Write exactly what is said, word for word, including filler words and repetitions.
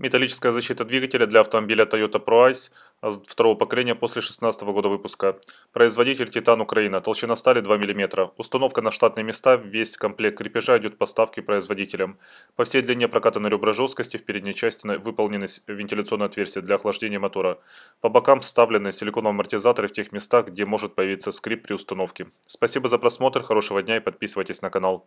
Металлическая защита двигателя для автомобиля Toyota ProAce второго поколения после шестнадцатого года выпуска. Производитель Титан Украина. Толщина стали два миллиметра. Установка на штатные места. Весь комплект крепежа идет по ставке производителем. По всей длине прокатаны ребра жесткости. В передней части выполнены вентиляционные отверстия для охлаждения мотора. По бокам вставлены силиконовые амортизаторы в тех местах, где может появиться скрип при установке. Спасибо за просмотр. Хорошего дня и подписывайтесь на канал.